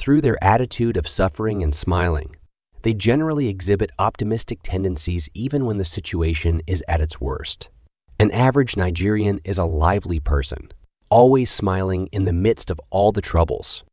Through their attitude of suffering and smiling, they generally exhibit optimistic tendencies even when the situation is at its worst. An average Nigerian is a lively person, always smiling in the midst of all the troubles.